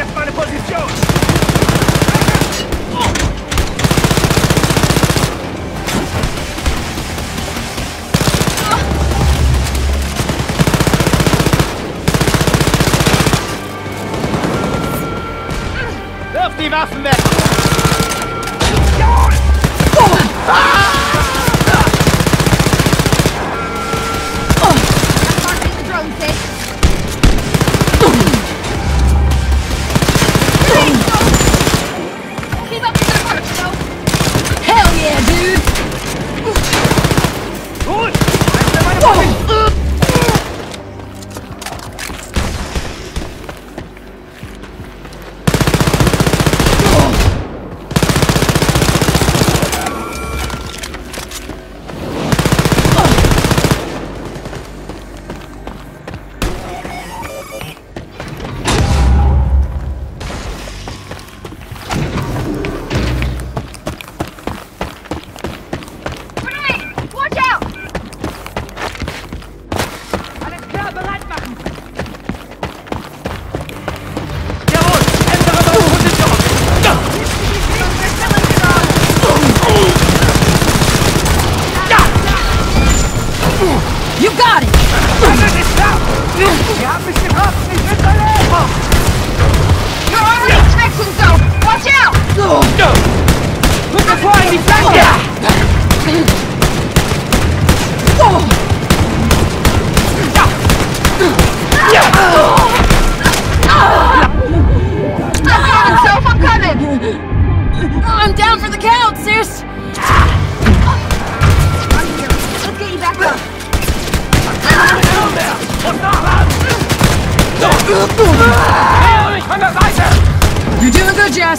jetzt meine Position! Wirf die Waffen weg! You're doing good, Jess!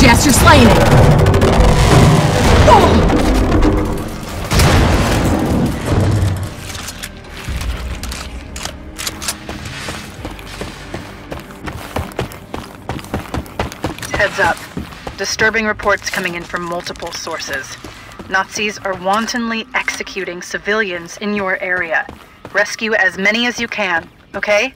Jess, you're slaying it! Heads up. Disturbing reports coming in from multiple sources. Nazis are wantonly executing civilians in your area. Rescue as many as you can, okay?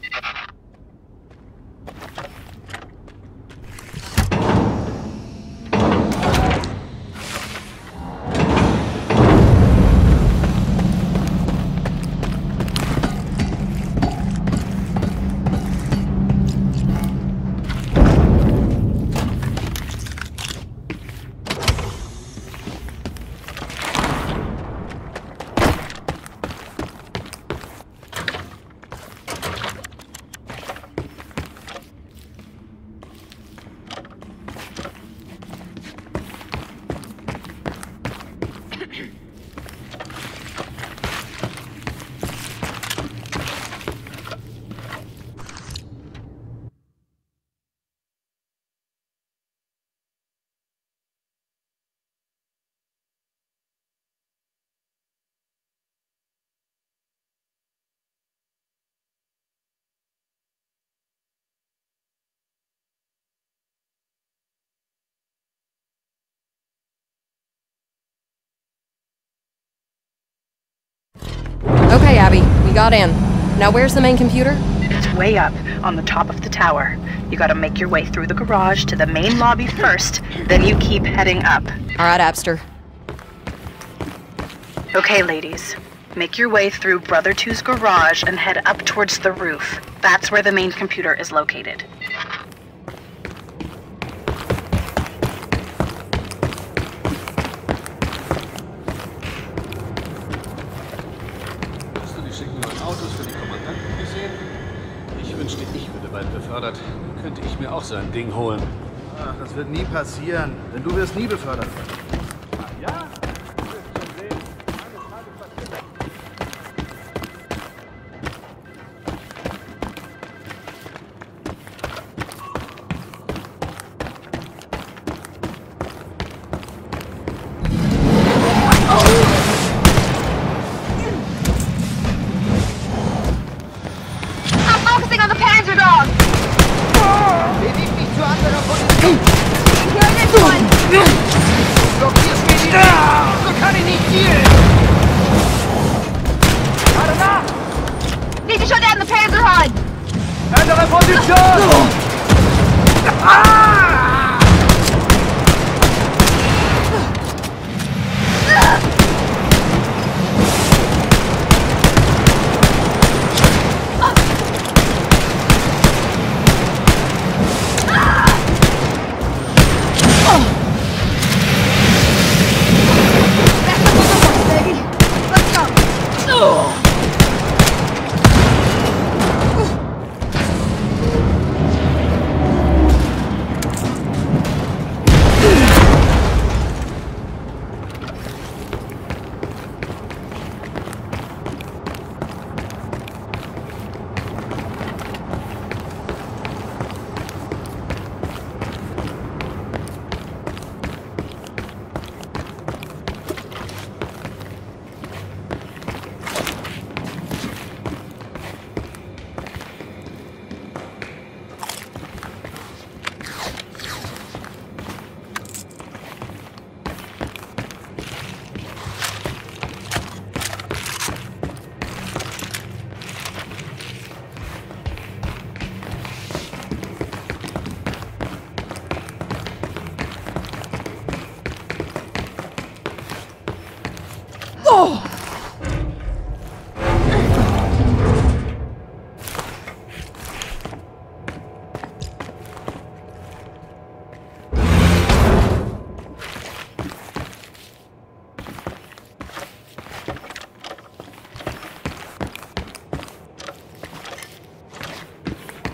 Okay, Abby, we got in. Now where's the main computer? It's way up, on the top of the tower. You gotta make your way through the garage to the main lobby first, then you keep heading up. Alright, Abster. Okay, ladies. Make your way through Brother 2's garage and head up towards the roof. That's where the main computer is located. befördert, dann könnte ich mir auch so ein Ding holen. Ach, das wird nie passieren, denn du wirst nie befördert. Ja?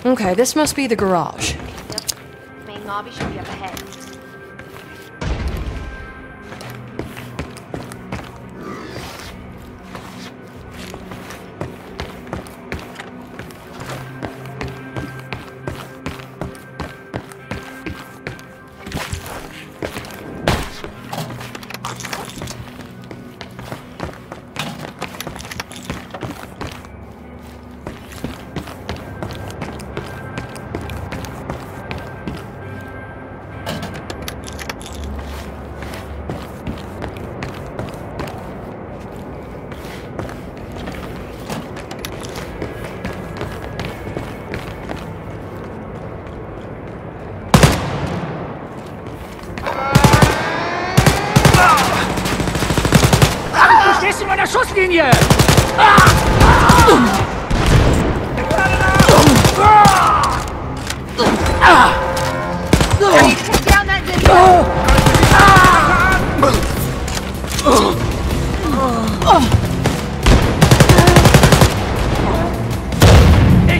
Okay, this must be the garage. Yep. Main lobby should be up ahead. Schusslinie! Ich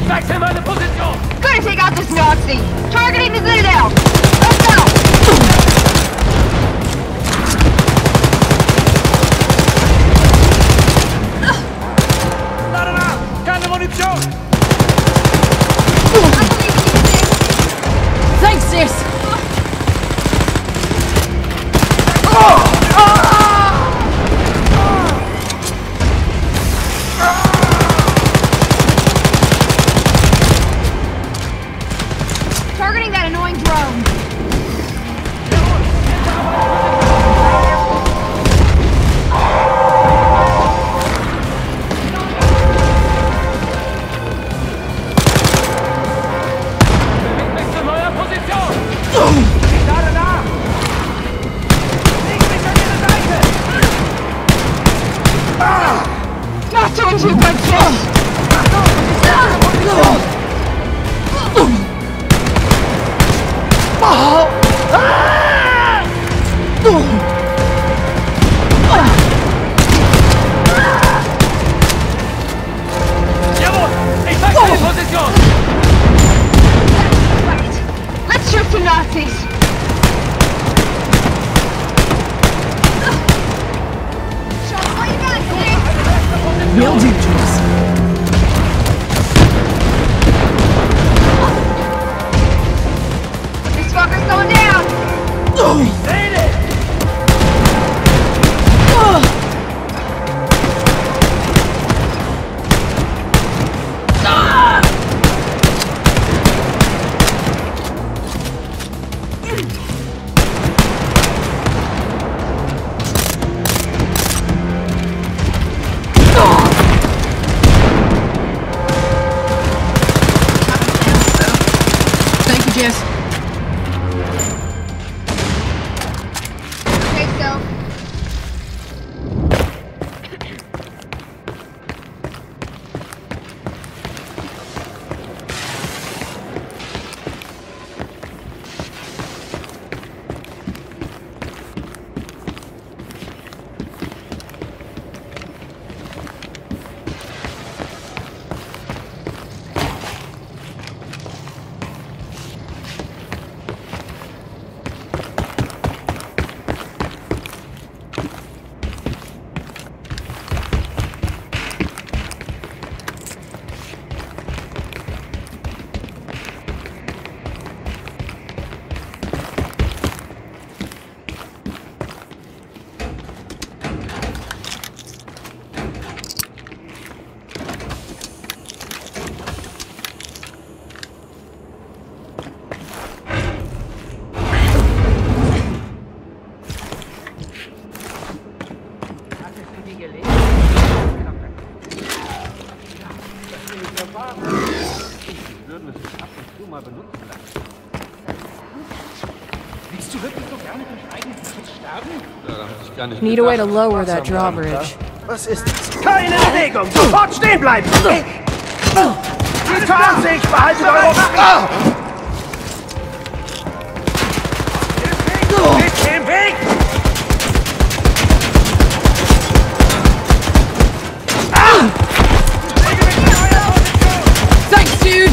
wechsle meine Position! Gonna take out this Nazi! Targeting the Citadel! Let's go! Thanks, sis! Targeting that annoying drone! please. Will do, Jules. This fucker's going down! Ain't it! Need a way to lower that drawbridge. Was ist das? Keine Bewegung! Sofort stehen bleiben! Die Tarnsicht! Behaltet eure Waffen! Mit dem Weg! Thanks, dude!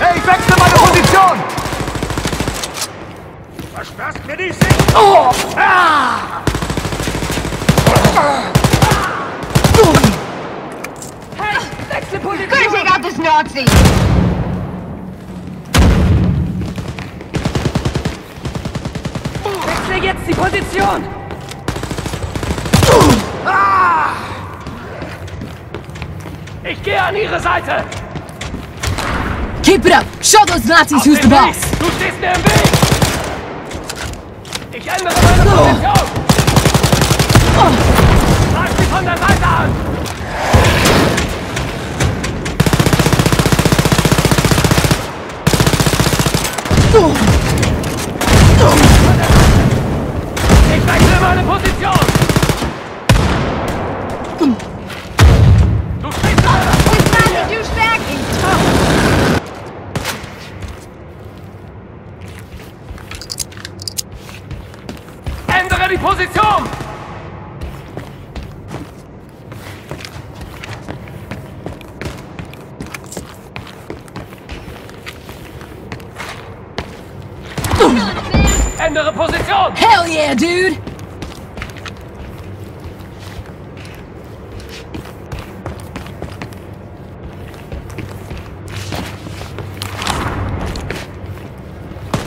Hey, ich wechsle meine Position! Versperrst mir die Sicht! Oh! Ah! Hey, Nazi! Wechsel jetzt die Position! Ah! Ich gehe an ihre Seite! Keep it up! Show those Nazis who's the boss! Du stehst mir im Weg! Ich ändere meine Position! Greif sie von der Seite an! Ich wechsle meine Position! Du stehst da! Ich mag dich, du Stärke! Ändere die Position! Ändere Position! Hell yeah, dude!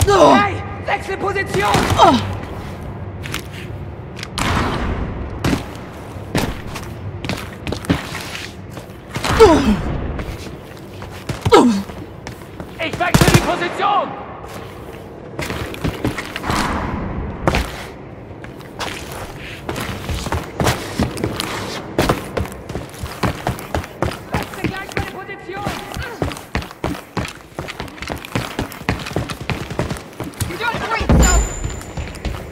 Hey, wechsle Position! Ich wechsle die Position!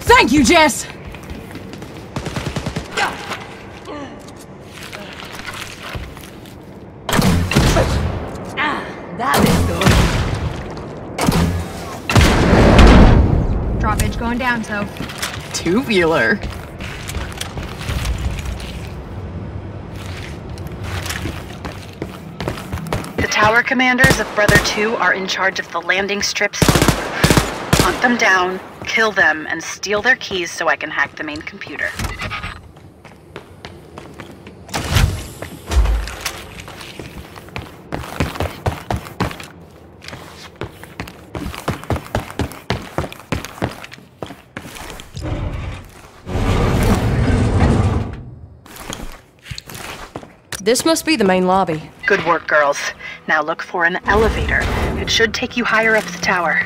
Thank you, Jess! That is good. Drop edge going down, so. Two-wheeler. The tower commanders of Brother 2 are in charge of the landing strips. Hunt them down. Kill them and steal their keys so I can hack the main computer. This must be the main lobby. Good work, girls. Now look for an elevator. It should take you higher up the tower.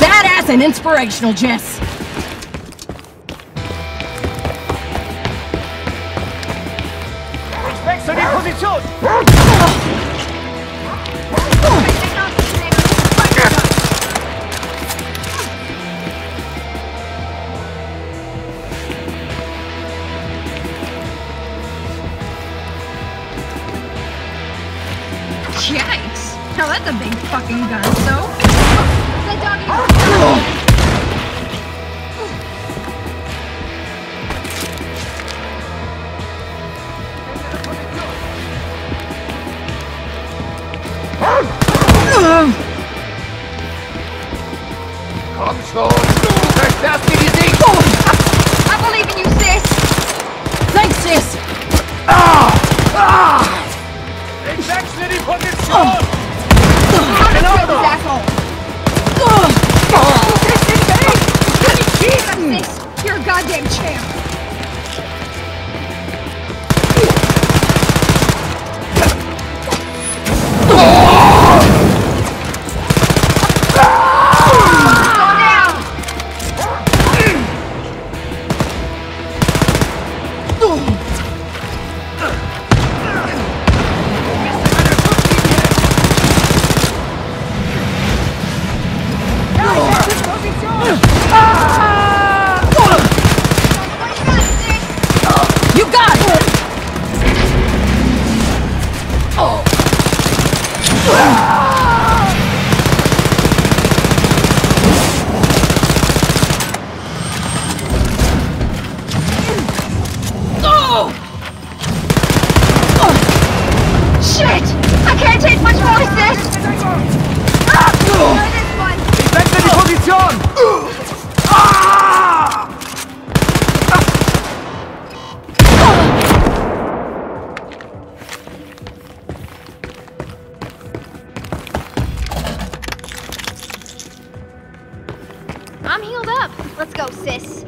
Badass and inspirational, Jess. Ich wechsle die Position. Yikes! Now that's a big fucking gun, so. Komm schon! Zerstörst mir die Ding! I believe in you, sis! Thanks, sis! Ich wechsle die Position! You're a goddamn champ! Go down! Let's go, sis.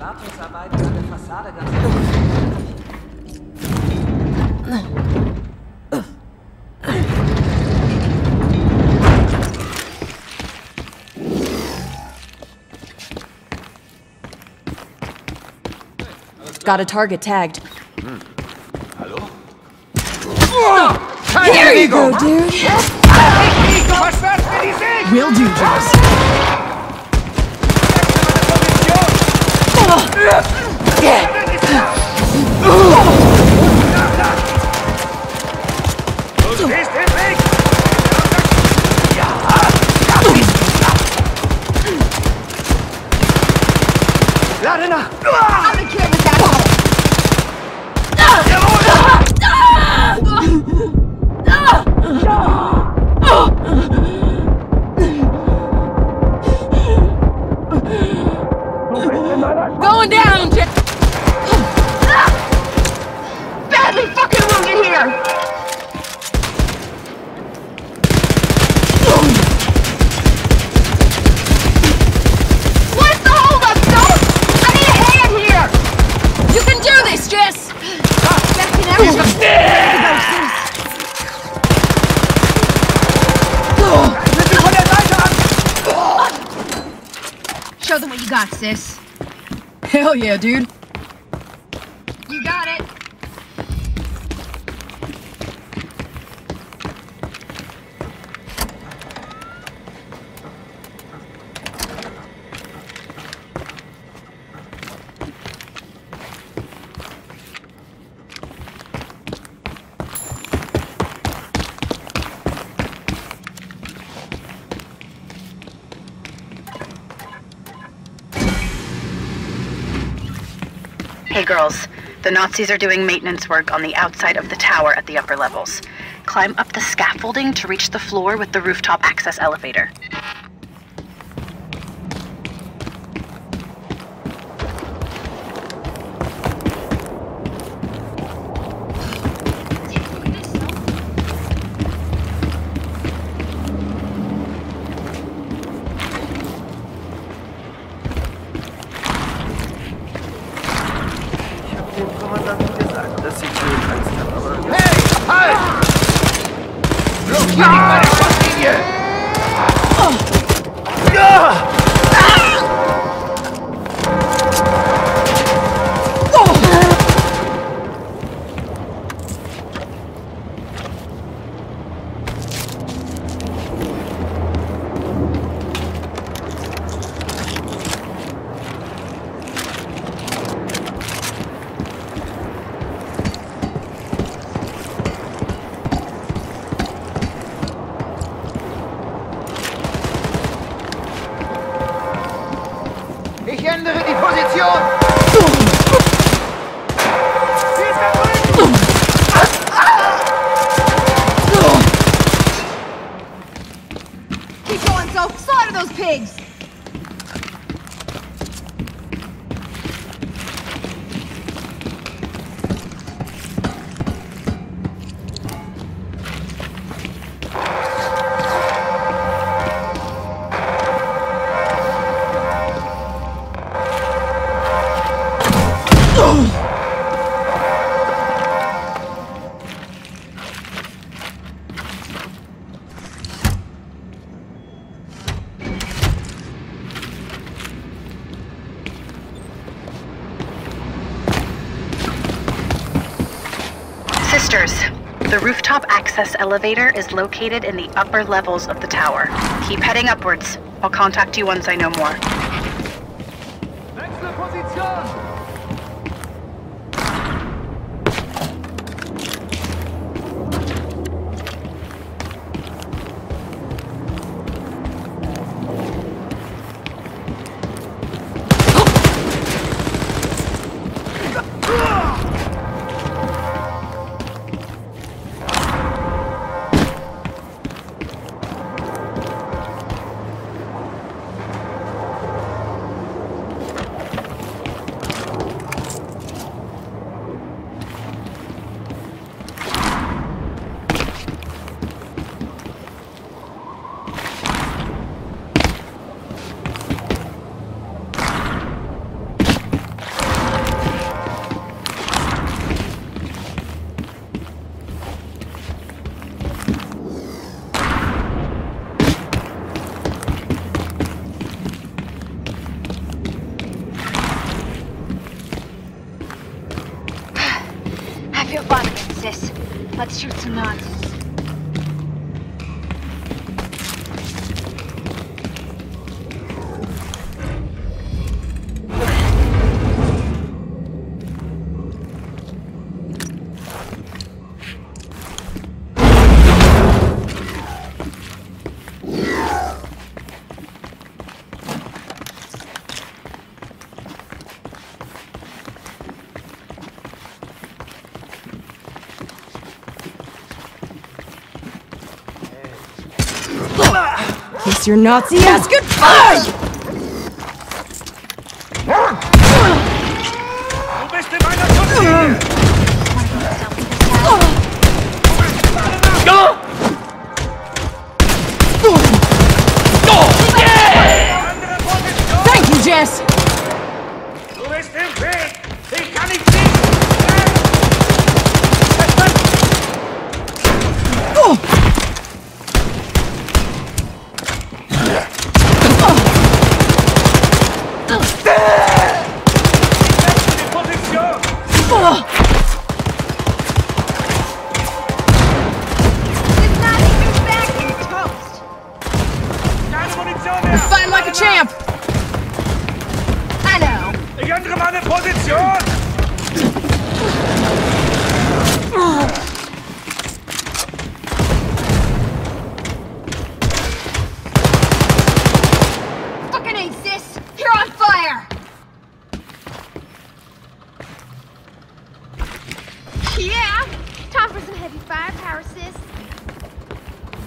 Wartungsarbeiten an der Fassade ganz gut. Got a target tagged. Hallo? Oh, here you go, dude. We'll do this. Show them what you got, sis. Hell yeah, dude. You got it. Hey girls, the Nazis are doing maintenance work on the outside of the tower at the upper levels. Climb up the scaffolding to reach the floor with the rooftop access elevator. Ich ändere die Position! Keep going, so slaughter those pigs! The rooftop access elevator is located in the upper levels of the tower. Keep heading upwards. I'll contact you once I know more. Wechsle Position! this. Let's shoot some Nazis. Kiss your Nazi ass goodbye! Du bist in meiner Schutzlinie! Thank you, Jess! Du bist im Weg! Ich kann nicht sehen! Oh!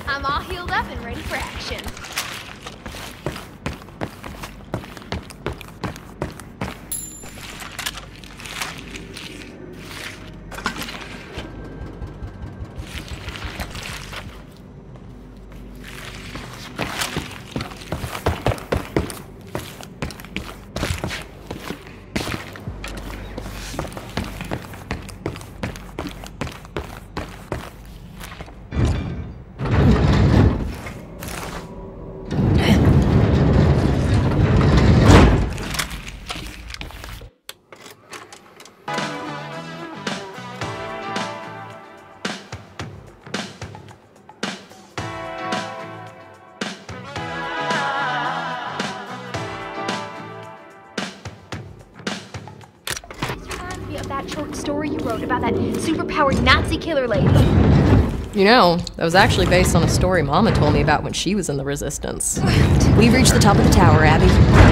I'm all healed up and ready for action. That short story you wrote about that superpowered Nazi killer lady. You know, that was actually based on a story Mama told me about when she was in the Resistance. We've reached the top of the tower, Abby.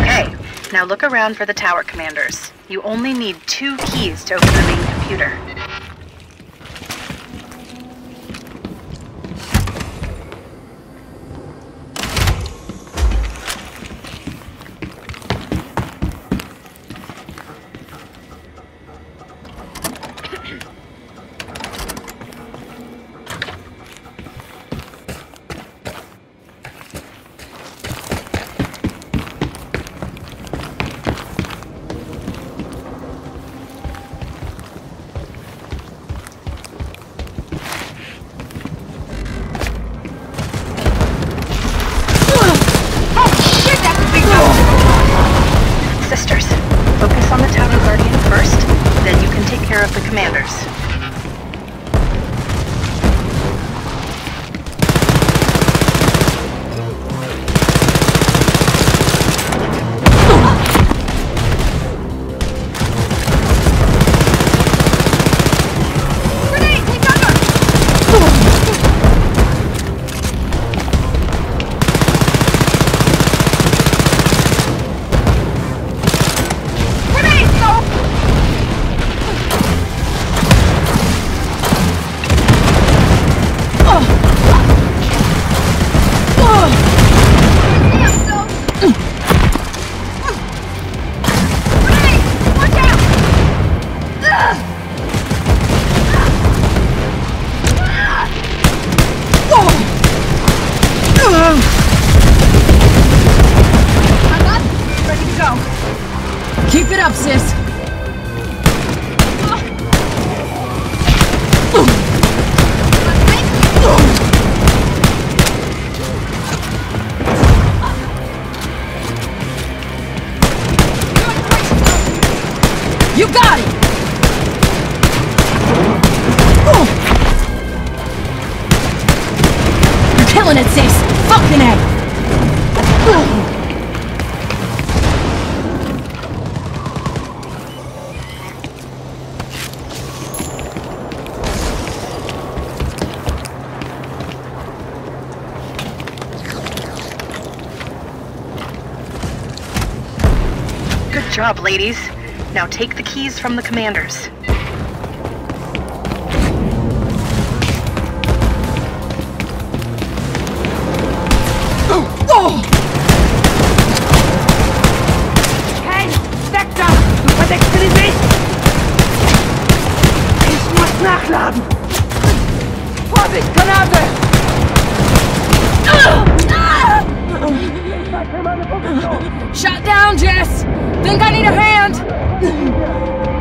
Okay, now look around for the tower commanders. You only need 2 keys to open the main computer. Keep it up, sis! You got it! You're killing it, Sis! Fucking A! Good job, ladies. Now take the keys from the commanders. Shut down, Jess! Think I need a hand?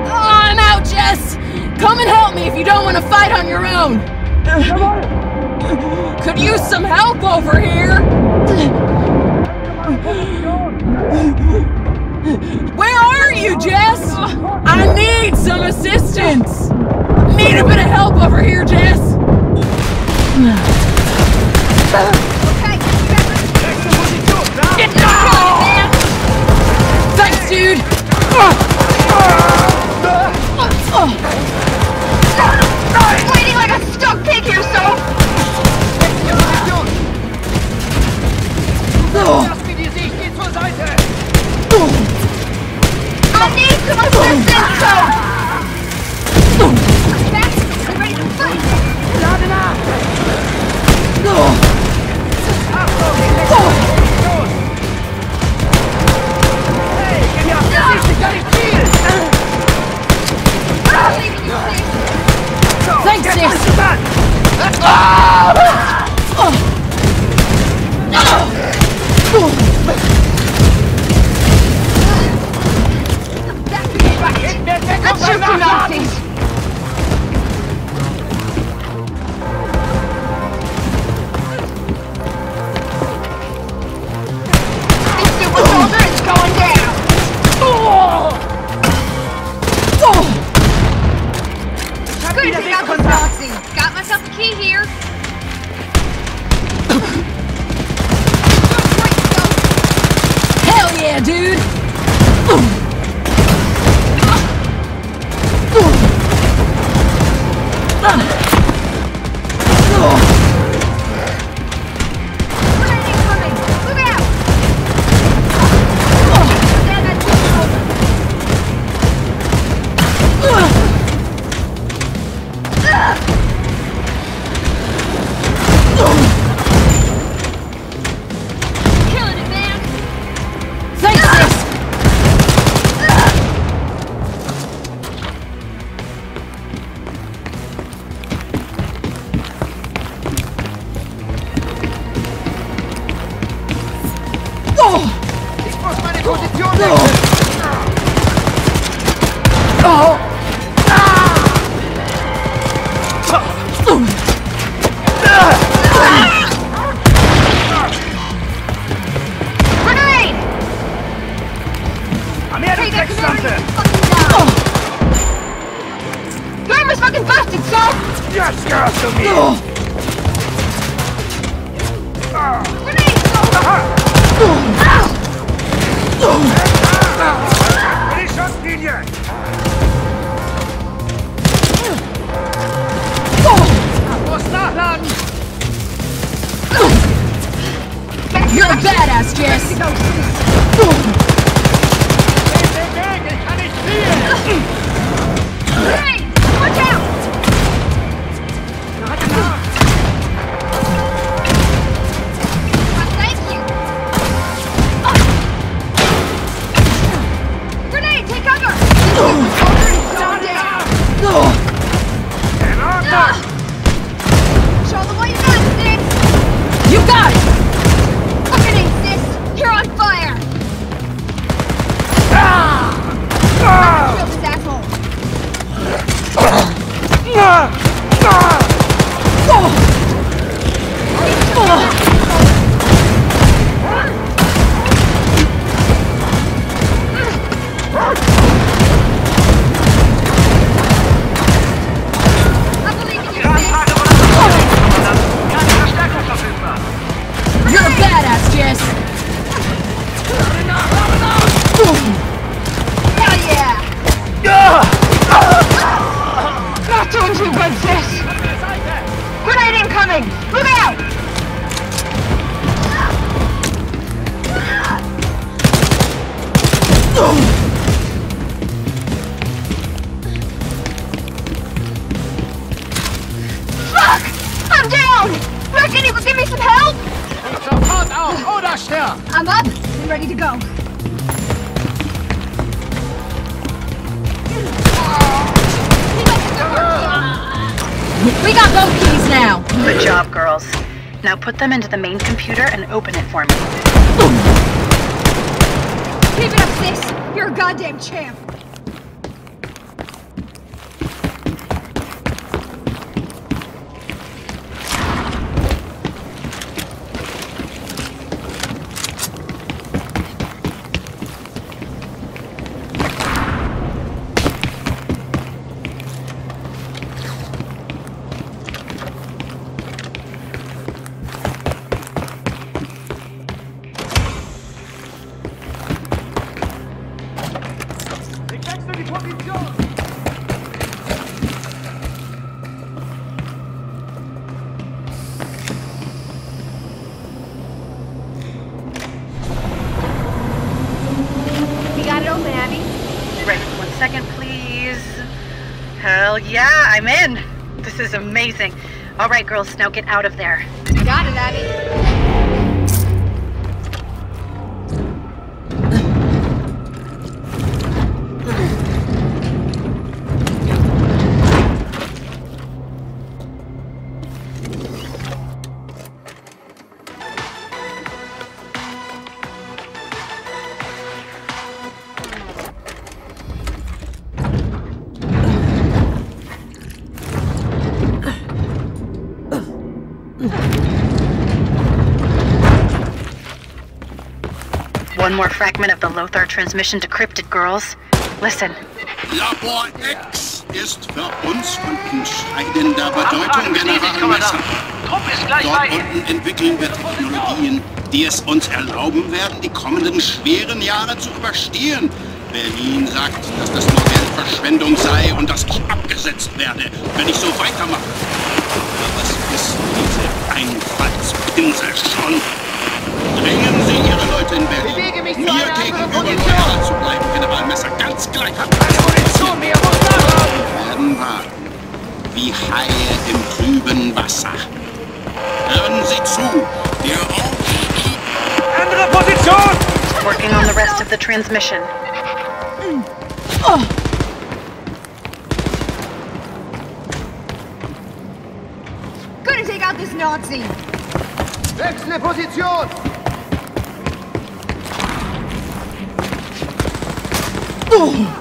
Oh, I'm out, Jess! Come and help me if you don't want to fight on your own! Could use some help over here! Where are you, Jess? I need some assistance! Need a bit of help over here, Jess! Dude! I'm bleeding like a stuck pig here, so! I need some assistance, so! I'm back! I'm ready to fight! Not enough! Got myself a key here. Hell yeah, dude! You're a badass, Jess! Hey! Watch out! I believe you. up. I'm up and ready to go. We got both keys now. Good job, girls. Now put them into the main computer and open it for me. Keep it up, sis. You're a goddamn champ. Yeah, I'm in. This is amazing. All right, girls, now get out of there. Got it, Abby. One more fragment of the Lothar transmission decrypted, girls. Listen. Labor X ist für uns entscheidender Bedeutungen erwachsen. Dort unten entwickeln wir Technologien, die es uns erlauben werden, die kommenden schweren Jahre zu überstehen. Berlin sagt, dass das nur Geldverschwendung sei und dass ich abgesetzt werde, wenn ich so weitermache. Aber was wissen diese Einfallspinsel schon? Drängen Sie Ihre Leute in Berlin, mir gegenüber loyal zu bleiben, General Messer, ganz gleich. Wir werden warten, wie Haie im trüben Wasser. Hören Sie zu, der Ort... Andere Position! Working on the rest of the transmission. Oh. Couldn't take out this Nazi. Wechselnde Position! Oh.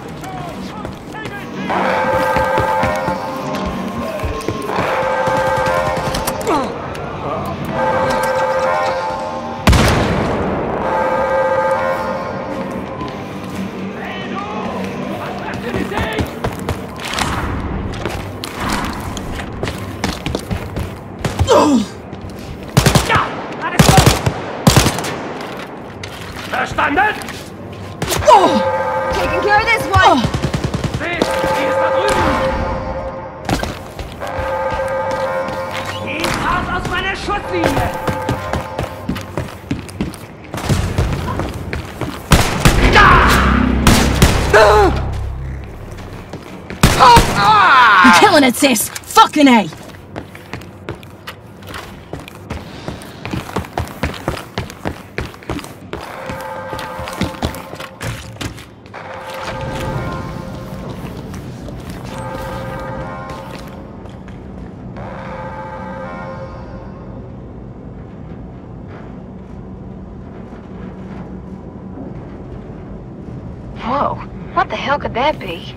Killing it, sis! Fucking A! Whoa, what the hell could that be?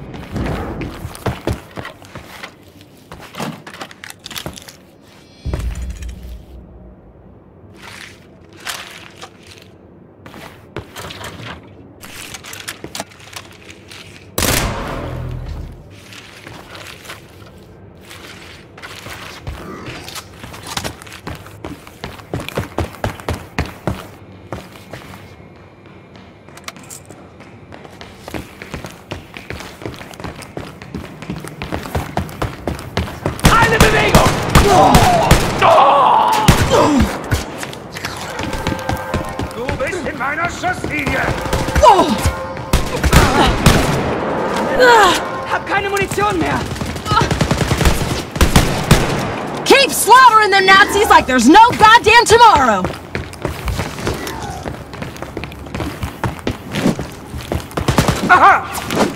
Hab keine Munition mehr. Keep slaughtering them Nazis like there's no goddamn tomorrow. Ha ha!